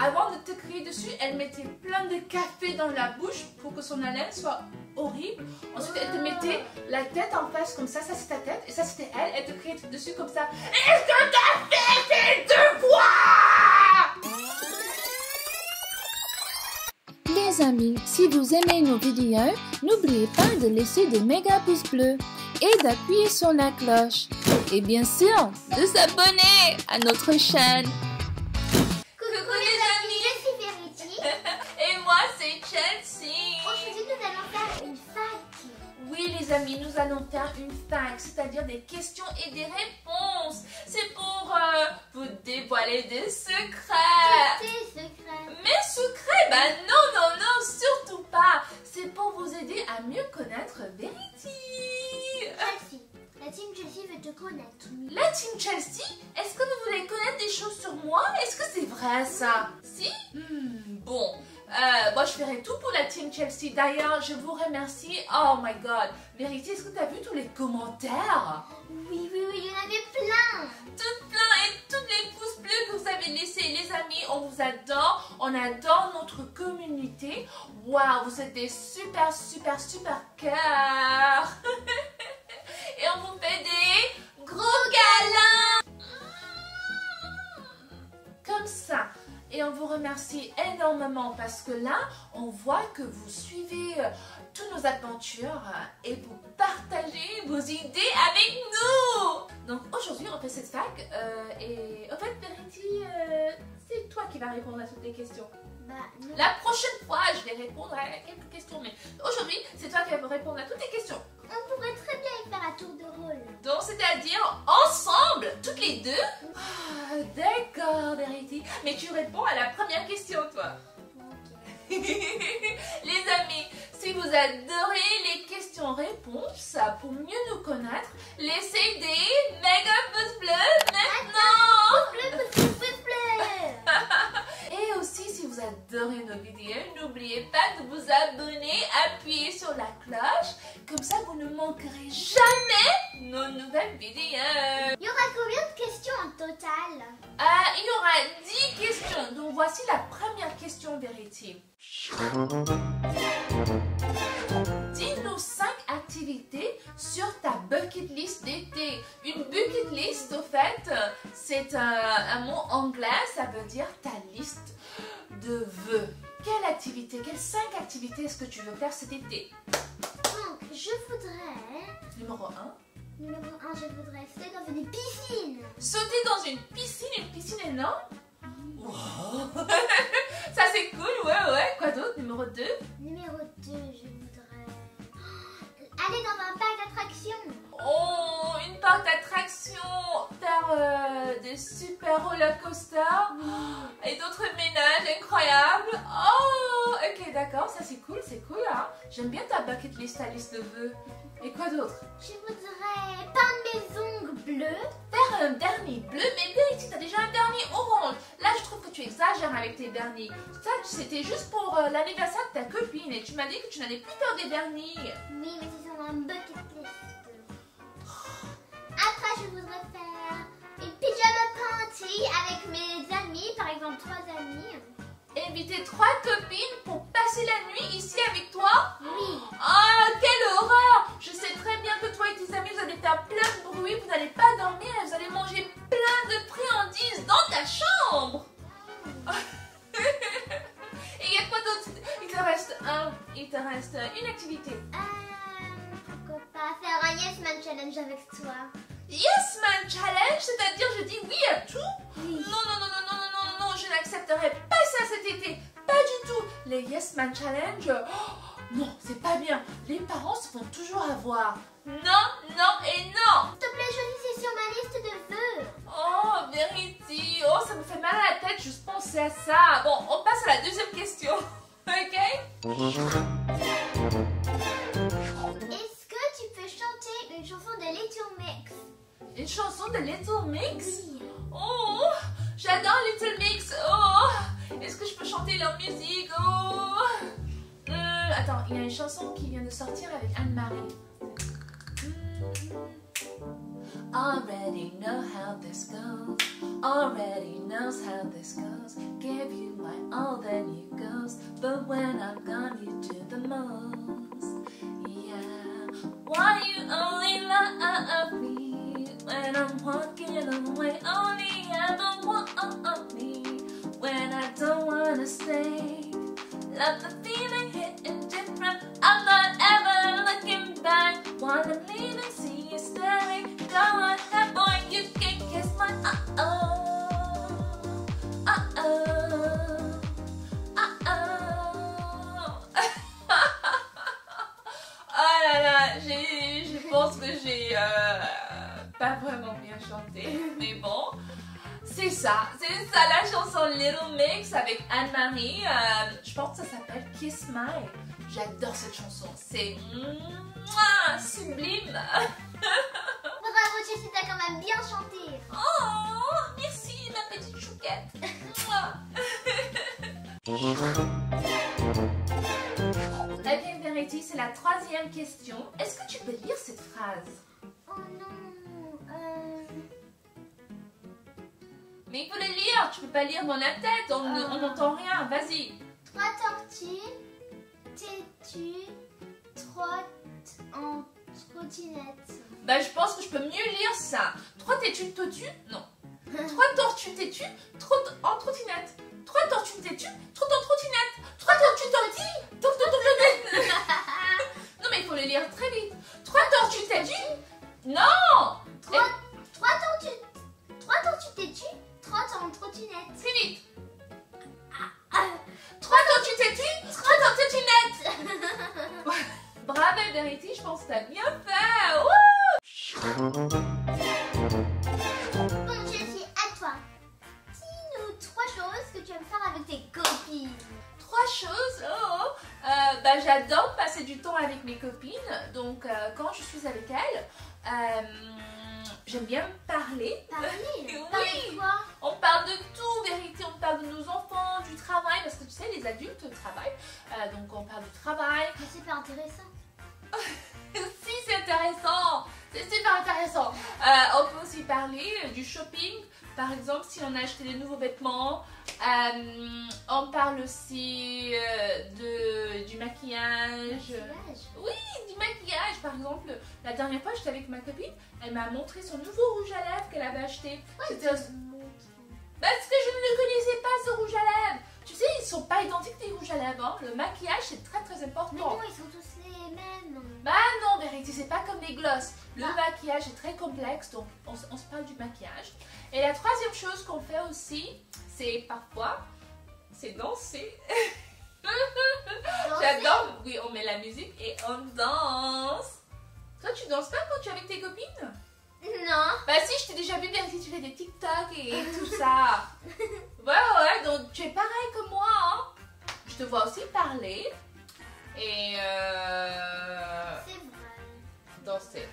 Avant de te crier dessus, elle mettait plein de café dans la bouche pour que son haleine soit horrible. Ensuite, elle te mettait la tête en face comme ça. Ça, c'est ta tête. Et ça, c'était elle. Elle te criait dessus comme ça. Est-ce que t'as fait tes devoirs? Les amis, si vous aimez nos vidéos, n'oubliez pas de laisser des méga pouces bleus et d'appuyer sur la cloche. Et bien sûr, de s'abonner à notre chaîne. Amis, nous allons faire une FAQ, c'est-à-dire des questions et des réponses. C'est pour vous dévoiler des secrets. Des secrets. Mes secrets, non, non, non, surtout pas. C'est pour vous aider à mieux connaître Verity. Chelsea, la team Chelsea veut te connaître. La team Chelsea, est-ce que vous voulez connaître des choses sur moi? Est-ce que c'est vrai ça? Si? Bon. Moi je ferai tout pour la team Chelsea. D'ailleurs je vous remercie. Oh my god, Verity, est-ce que tu as vu tous les commentaires? Oui, oui, oui, il y en avait plein. Toutes plein et toutes les pouces bleus que vous avez laissés. Les amis, on vous adore. On adore notre communauté. Waouh, vous êtes des super, super, super cœurs. Et on vous fait des gros câlins comme ça. Et on vous remercie énormément parce que là, on voit que vous suivez toutes nos aventures et vous partagez vos idées avec nous. Donc aujourd'hui, on fait cette FAQ et en fait, Verity, c'est toi qui vas répondre à toutes les questions. Non. La prochaine fois, je vais répondre à quelques questions, mais aujourd'hui, c'est toi qui vas répondre à toutes les questions. On pourrait très bien y faire un tour de rôle. Donc, c'est-à-dire ensemble, toutes les deux. Oh, d'accord, Verity. Mais tu réponds à la première question, toi. Okay. Les amis, si vous adorez les questions-réponses, pour mieux nous connaître, laissez des méga pouces bleus maintenant. Pouce bleu. Et aussi, si vous adorez nos vidéos, n'oubliez pas de vous abonner, appuyez sur la cloche. Comme ça, vous ne manquerez jamais nos nouvelles vidéos. Il y aura combien de questions en total? Il y aura 10 questions. Donc, voici la première question, Verity. Dis-nous 5 activités sur ta bucket list d'été. Une bucket list, au fait, c'est un mot anglais. Ça veut dire ta liste de vœux. Quelle activité, quelles 5 activités est-ce que tu veux faire cet été? Je voudrais... Numéro 1. Numéro 1, je voudrais sauter dans une piscine. Sauter dans une piscine énorme? Wow. Ça c'est cool, ouais. Quoi d'autre? Numéro 2. Numéro 2, je voudrais... aller dans un parc d'attractions. Oh, une parc d'attractions. Faire des super roller coasters. Et d'autres ménages incroyables. Oh, ok, d'accord, ça c'est cool, hein. J'aime bien ta bucket list, ta liste de vœux. Et quoi d'autre? Je voudrais peindre mes ongles bleus. Faire un dernier bleu, mais Verity, t'as déjà un dernier orange. Là, je trouve que tu exagères avec tes derniers. Ça, c'était juste pour l'anniversaire de ta copine et tu m'as dit que tu n'allais plus faire des derniers. Oui, mais c'est sur un bucket list. Après, je voudrais faire une pyjama party avec mes amis, par exemple 3 amis. Inviter 3 copines pour passer la nuit ici avec toi? Oui. Oh, quelle horreur! Je sais très bien que toi et tes amis, vous allez faire plein de bruit, vous n'allez pas dormir, vous allez manger plein de friandises dans ta chambre. Et il y a quoi d'autre? Il te reste une activité. Pourquoi pas faire un Yes Man Challenge avec toi? Yes Man Challenge, c'est-à-dire je dis oui à tout? Oui. Non, je n'accepterai pas ça cet été. Pas du tout. Les Yes Man Challenge, oh, non, c'est pas bien. Les parents se font toujours avoir. Non. S'il te plaît, je suis sur ma liste de vœux. Oh, Verity, oh, ça me fait mal à la tête, juste penser à ça. Bon, on passe à la deuxième question. Ok? Est-ce que tu peux chanter une chanson de Little Mix? Une chanson de Little Mix? Oui. Oh, j'adore Little Mix. Oh, est-ce que je peux chanter leur musique? Oh, attends, il y a une chanson qui vient de sortir avec Anne-Marie. Already know how this goes, already knows how this goes. Give you my all, then you ghost, but when I'm gone you do the most. Yeah, why you only love me when I'm walking away? Only ever want me when I don't wanna stay. Love the feeling, hit indifferent, I'm not ever looking back. Wanna leave and see you staring. Go on, that boy, you can kiss my uh-oh, uh-oh, uh-oh. Oh là là, je pense que j'ai pas vraiment bien chanté, mais bon. C'est ça la chanson Little Mix avec Anne-Marie. Je pense que ça s'appelle Kiss My. J'adore cette chanson, c'est sublime. Bravo, Jessie, t'as quand même bien chanté. Oh, merci ma petite chouquette. La Game Variety, c'est la troisième question. Est-ce que tu peux lire cette phrase? Oh non. Mais il faut le lire, tu peux pas lire dans la tête, on n'entend rien, vas-y. Trois tortues, têtues, trottent en trottinette. Bah je pense que je peux mieux lire ça. Trois têtues, têtues, non. Trois tortues, têtues, trottent en trottinette. Trois tortues, têtues, trottent en trottinette. Trois tortues, tortilles, trottent. Non mais il faut le lire très vite. Trois tortues, têtues, non. Trois tortues, têtues, trottent en trottinette. Très vite. Trois tortues têtues, trottent en trottinette. Bravo Verity, je pense que t'as bien fait. Wouh. Bon Jessie, à toi. Dis-nous trois choses que tu aimes faire avec tes copines. Trois choses? Bah, j'adore passer du temps avec mes copines. Donc quand je suis avec elles, j'aime bien parler. Oui. On parle de tout, vérité. On parle de nos enfants, du travail, parce que tu sais, les adultes travaillent. Donc on parle du travail. Mais c'est pas intéressant. Si, c'est intéressant. C'est super intéressant. On peut aussi parler du shopping. Par exemple, si on a acheté des nouveaux vêtements. On parle aussi du maquillage. Oui, du maquillage. Par exemple, la dernière fois, j'étais avec ma copine. Elle m'a montré son nouveau rouge à lèvres qu'elle avait acheté. Ouais, parce que je ne le connaissais pas, ce rouge à lèvres. Tu sais, ils sont pas identiques des rouges à lèvres. Hein. Le maquillage, c'est très très important. Mais non, ils sont tous les mêmes. Bah non, vérité, c'est pas comme les glosses. Le maquillage est très complexe, donc on se parle du maquillage. Et la troisième chose qu'on fait aussi, c'est parfois, c'est danser. J'adore, oui, on met la musique et on danse. Toi, tu danses pas quand tu es avec tes copines? Non. Bah si, je t'ai déjà vu, bien si tu fais des TikTok et tout ça. Ouais, donc tu es pareil que moi, hein. Je te vois aussi parler et c'est vrai. Danser.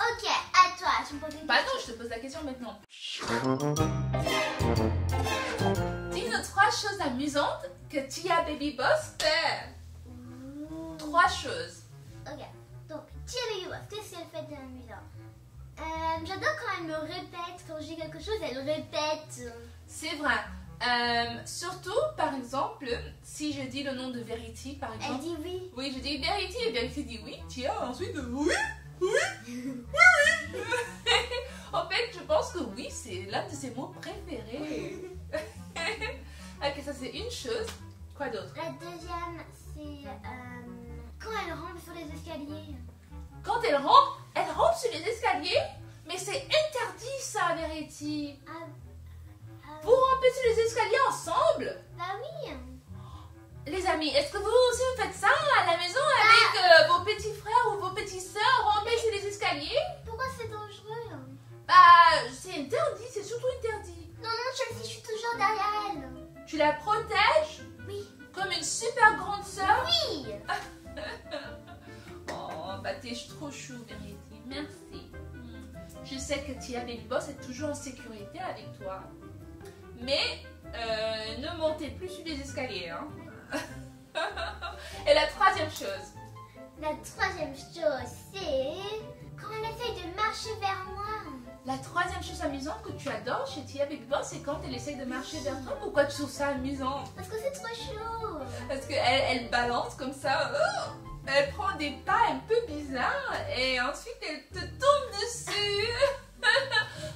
Ok, à toi, tu me poses une question. Bah non, je te pose la question maintenant. Dis-nous trois choses amusantes que Tia Baby Boss fait. Trois choses. Ok, donc Tia Baby Boss, qu'est-ce qu'elle fait d'amusant? J'adore quand elle me répète, quand je dis quelque chose, elle répète. C'est vrai. Surtout, par exemple, si je dis le nom de Verity, par exemple. Elle dit oui. Oui, je dis Verity et Verity dit oui. Tia, ensuite, oui. En fait, je pense que oui, c'est l'un de ses mots préférés. Ok, ça c'est une chose. Quoi d'autre? La deuxième, c'est quand elle rampe sur les escaliers. Quand elle rampe sur les escaliers? Mais c'est interdit ça, Verity. Vous rampez sur les escaliers ensemble? Bah oui. Les amis, est-ce que vous aussi vous faites ça à la maison avec vos petits frères ou vos petites sœurs? Ramper sur les escaliers? Pourquoi c'est dangereux? Bah, c'est interdit, c'est surtout interdit. Non, Chelsea, je suis toujours derrière elle. Tu la protèges? Oui. Comme une super grande sœur? Oui. Oh, bah t'es trop chou, Verity. Merci. Je sais que Tia Baby Boss est toujours en sécurité avec toi. Mais ne montez plus sur les escaliers, hein. Et la troisième chose? La troisième chose, c'est quand elle essaye de marcher vers moi. La troisième chose amusante que tu adores chez Tia Baby Boss, c'est quand elle essaye de marcher vers toi. Pourquoi tu trouves ça amusant? Parce que c'est trop chaud. Parce qu'elle balance comme ça. Elle prend des pas un peu bizarres et ensuite elle te tombe dessus.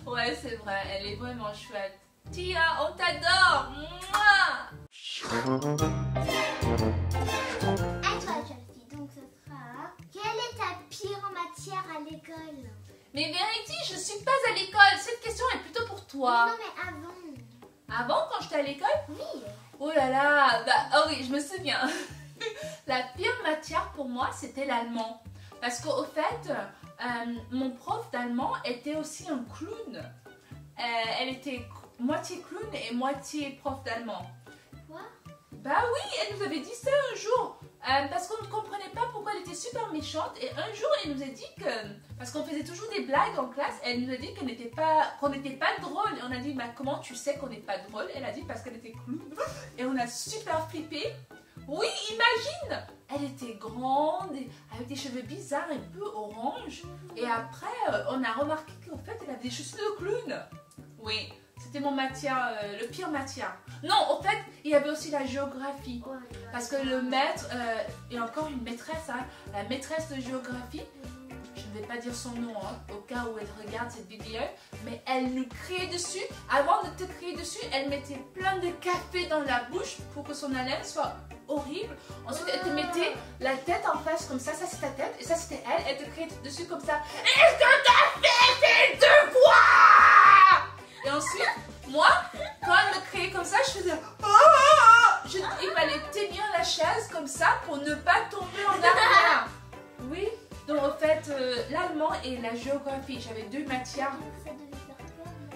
Ouais, c'est vrai, elle est vraiment chouette. Tia, on t'adore. À toi, Justin. Donc ce sera... Quelle est ta pire en matière à l'école? Mais Vérity, je ne suis pas à l'école. Cette question est plutôt pour toi. Non, mais avant. Avant, quand j'étais à l'école? Oui. Oh là là, bah, oh oui, je me souviens. La pire matière pour moi, c'était l'allemand. Parce qu'au fait, mon prof d'allemand était aussi un clown. Elle était moitié clown et moitié prof d'allemand. Quoi? Bah oui, elle nous avait dit ça un jour. Parce qu'on ne comprenait pas pourquoi elle était super méchante. Et un jour, elle nous a dit que... Parce qu'on faisait toujours des blagues en classe. Elle nous a dit qu'on n'était pas drôle. Et on a dit, bah comment tu sais qu'on n'est pas drôle? Elle a dit parce qu'elle était clown. Et on a super flippé. Oui, imagine! Elle était grande, avec des cheveux bizarres, un peu orange. Et après, on a remarqué qu'en fait, elle avait des cheveux de clown. Oui, c'était mon matière, le pire matière. Non, en fait, il y avait aussi la géographie. Parce que le maître, et encore une maîtresse, hein, la maîtresse de géographie, je ne vais pas dire son nom, hein, au cas où elle regarde cette vidéo, mais elle nous criait dessus. Avant de te crier dessus, elle mettait plein de café dans la bouche pour que son haleine soit... horrible. Ensuite, elle te mettait la tête en face comme ça. Ça, c'est ta tête. Et ça, c'était elle. Elle te criait dessus comme ça. Est-ce que t'as fait tes devoirs? Et ensuite, moi, quand elle me criait comme ça, je faisais... Il fallait tenir la chaise comme ça pour ne pas tomber en arrière. Oui. Donc, en fait, l'allemand et la géographie, j'avais deux matières.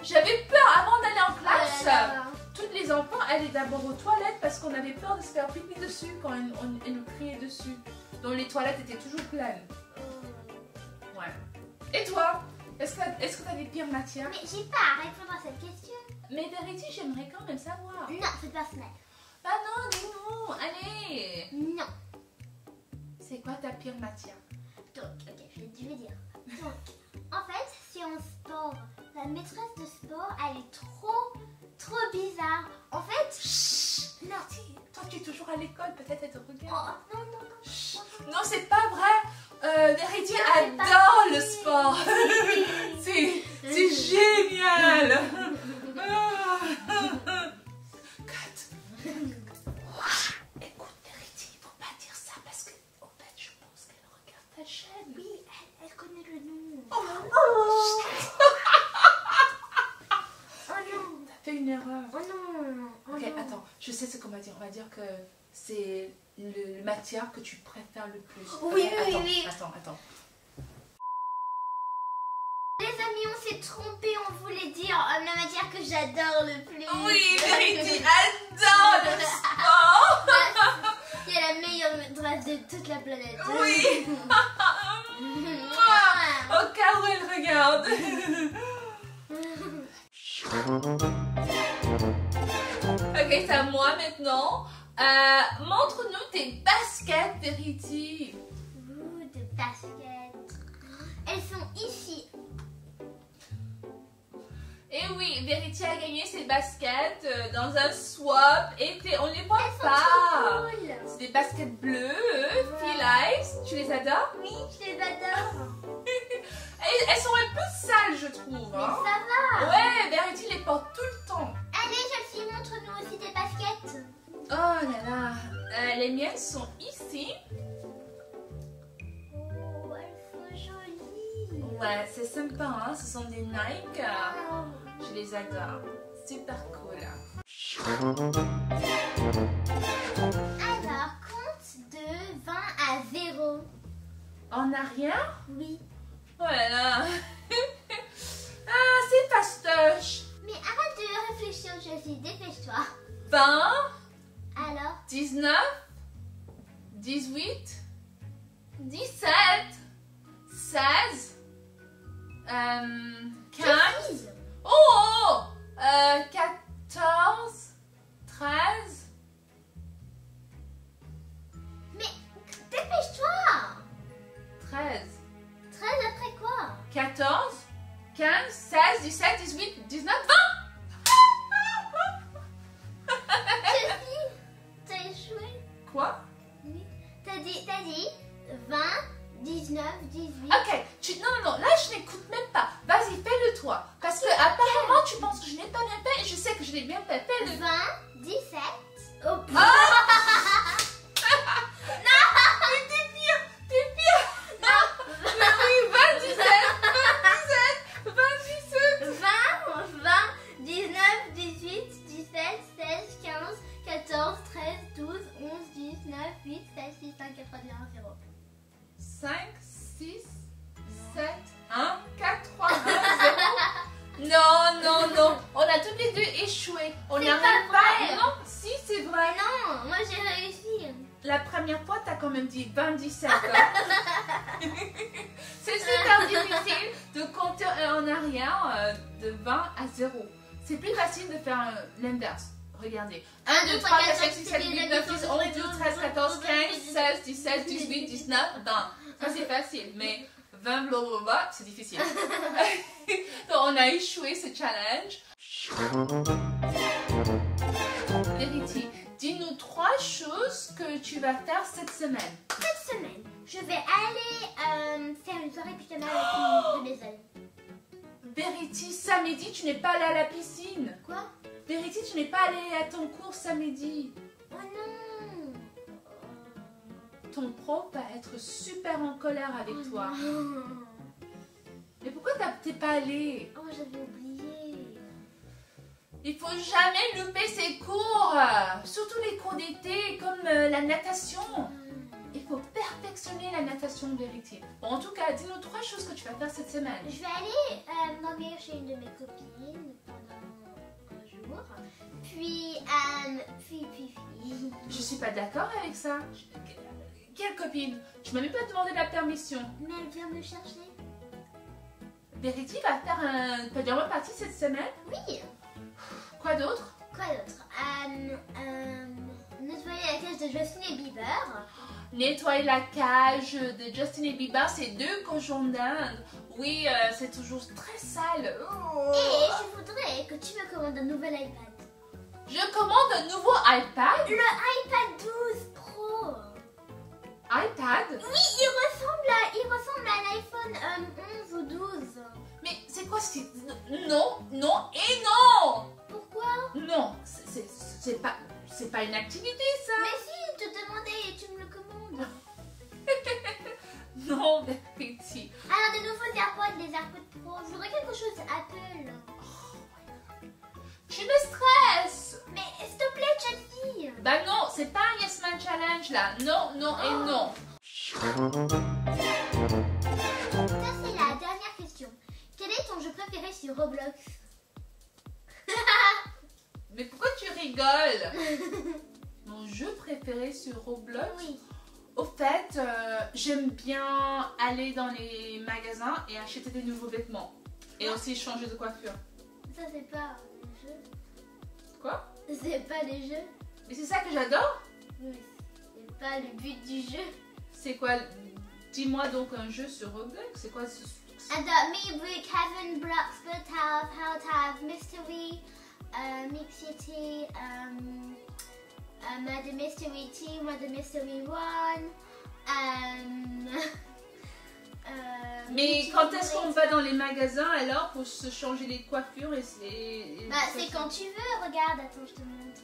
J'avais peur avant d'aller en classe. Toutes les enfants allaient d'abord aux toilettes parce qu'on avait peur de se faire pipi dessus quand on nous criait dessus. Donc les toilettes étaient toujours pleines. Ouais. Et toi? Est-ce que t'as des pires matières? Mais j'ai pas à répondre à cette question. Mais Verity, j'aimerais quand même savoir. Non, c'est personnel. Bah non, dis-nous, allez. Non. C'est quoi ta pire matière? Donc, ok, je vais dire. Donc, en fait, c'est en sport. La maîtresse de sport, elle est trop bizarre. En fait, chut, non. Toi, tu es toujours à l'école, peut-être elle te regarde. Oh, non. Non, c'est pas vrai. Verity adore le sport. C'est génial. Écoute, Verity, il ne faut pas dire ça parce que, en fait, je pense qu'elle regarde ta chaîne. Oui, elle connaît le nom. Une erreur. Oh non. Oh ok, non. Attends, je sais ce qu'on va dire. On va dire que c'est le matière que tu préfères le plus. Oui, okay, oui, attends, oui. Attends. Les amis, on s'est trompés. On voulait dire la matière que j'adore le plus. Oui, Verity adore le sport. Il y a la meilleure maîtresse de toute la planète. Oui. Au cas où elle regarde. Ok, c'est à moi maintenant. Montre-nous tes baskets, Verity. Ouh, des baskets. Elles sont ici. Et oui, Verity a gagné ses baskets dans un swap. Et on les voit pas. Elles sont trop cool. C'est des baskets bleues, Feel-Eyes. Tu les adores? Oui, je les adore. Elles sont un peu sales, je trouve. Hein. Mais ça va. Ouais, Verity les porte tout le temps. Allez, Chelsea, montre-nous aussi tes baskets. Oh là là. Les miennes sont ici. Oh, elles sont jolies. Ouais, c'est sympa. Hein. Ce sont des Nike. Oh. Je les adore. Super cool. Alors, compte de 20 à 0. En arrière? Oui. Oh là là. Ah, c'est fastoche. Mais arrête de réfléchir, Josie, dépêche-toi. 20. Alors 19. 18. 17. 16. 15. Oh 14. 13. Mais dépêche-toi. 13. 13 après quoi? 14, 15, 16, 17, 18, 19, 20. Quoi? T'as dit 20, 19, 18... Ok, non, là je n'écoute même pas. Vas-y, fais-le toi. Parce que apparemment tu penses que je n'ai pas bien fait. Je sais que je l'ai bien fait. Fais-le. 20, 17... Oh, oh. Non, t'es pire. Non, mais oui, 20, 17, 20, 17, 20, 17... 20, 19, 18, 17, 16, 15... 14, 13, 12, 11, 10, 9, 8, 7, 6, 5, 4, 3, 2, 1, 0. 5, 6, 7, 1, 4, 3, 1, 0. Non. On a toutes les deux échoué. On n'arrive pas. Non, si, c'est vrai. Non, moi j'ai réussi. La première fois, t'as quand même dit 27. Hein. C'est super difficile de compter en arrière de 20 à 0. C'est plus facile de faire l'inverse. Regardez. 1, 2, 3, 4, 5, 6, 7, 8, 9, 10, 11, 12, 13, 14, 15, 16, 17, 18, 19, 20. Ça c'est facile, mais 20 blablabla, c'est difficile. Donc on a échoué ce challenge. Verity, dis-nous 3 choses que tu vas faire cette semaine. Cette semaine, je vais aller faire une soirée pyjama avec mes amis. Verity, samedi, tu n'es pas allée à la piscine. Quoi? Verity, tu n'es pas allée à ton cours samedi. Oh non! Ton prof va être super en colère avec toi. Non. Mais pourquoi t'es pas allée? Oh, j'avais oublié. Il faut jamais louper ses cours. Surtout les cours d'été, comme la natation. Il faut perfectionner la natation, Verity. Bon, en tout cas, dis-nous 3 choses que tu vas faire cette semaine. Je vais aller dormir chez une de mes copines pendant... Puis... Je suis pas d'accord avec ça. Quelle copine? Tu m'as même pas demandé la permission. Mais elle vient me chercher. Verity va faire un pyjama party cette semaine? Oui. Quoi d'autre? Nettoyer la cage de Justin et Bieber. Nettoyer la cage de Justin et Bieber, c'est 2 cochons d'Inde. Oui, c'est toujours très sale. Oh. Et je voudrais que tu me commandes un nouvel iPad. Je commande un nouveau iPad? Le iPad 12 Pro. iPad? Oui, il ressemble à l'iPhone 11 ou 12. Mais c'est quoi ce... Non. Pourquoi? Non, c'est pas une activité ça. Mais si, je te demandais et tu me le commandes. Non, Verity. Alors, des nouveaux AirPods, des AirPods Pro. Je voudrais quelque chose Apple. Oh, tu me stresses. Mais s'il te plaît, Chelsea. Bah non, c'est pas un Yes Man Challenge là. Non. Ça, c'est la dernière question. Quel est ton jeu préféré sur Roblox? Mais pourquoi tu rigoles? Mon jeu préféré sur Roblox? Oui. Au fait, j'aime bien aller dans les magasins et acheter des nouveaux vêtements. Et aussi changer de coiffure. Ça, c'est pas les jeux. Quoi? C'est pas les jeux. Mais c'est ça que j'adore? Oui, c'est pas le but du jeu. C'est quoi? Dis-moi donc un jeu sur Roblox. C'est quoi ce... Me, Brick, Heaven, Blocks, But House, How to Have, Mystery, Mix City, the Mystery Team, the Mystery One. Mais quand est-ce qu'on va dans les magasins alors pour se changer les coiffures? Bah c'est quand tu veux, regarde, attends je te montre.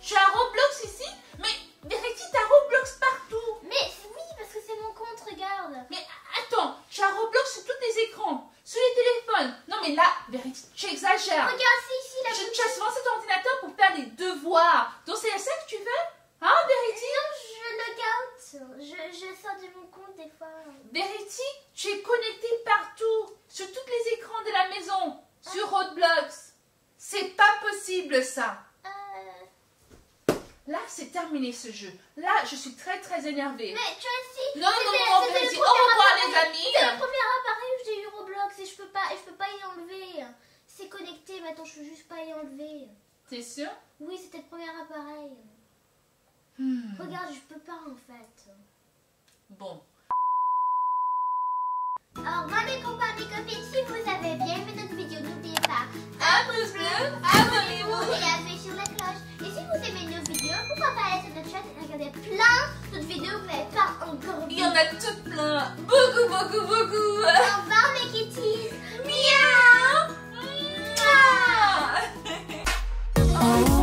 Tu as Roblox ici? Mais Verity, t'as Roblox partout. Mais oui, parce que c'est mon compte, regarde. Mais attends, tu as Roblox sur tous les écrans, sur les téléphones. Non mais là, Verity, tu exagères. Regarde, c'est ici la petite... Tu as souvent cet ordinateur pour faire des devoirs. Donc c'est ça que tu veux? Hein, Verity? Non, je log out. Je sors de mon compte des fois. Verity, tu es connectée partout, sur tous les écrans de la maison, sur Roblox. C'est pas possible ça. Là, c'est terminé ce jeu. Là, je suis très énervée. Mais tu as dit... Non, Verity, au revoir les amis. C'est le premier appareil où j'ai eu Roblox et je peux pas y enlever. C'est connecté, maintenant je peux juste pas y enlever. T'es sûre? Oui, c'était le premier appareil. Regarde, je peux pas en fait. Bon. Au revoir les copains, les copines, si vous avez bien aimé notre vidéo, n'oubliez pas un pouce bleu, abonnez-vous et appuyez sur la cloche. Et si vous aimez nos vidéos, pourquoi pas aller sur notre chaîne et regarder plein d'autres vidéos que vous n'avez pas encore vues. Il y en a toutes plein, beaucoup, beaucoup, beaucoup. Au revoir mes kitties. Miaou. Oh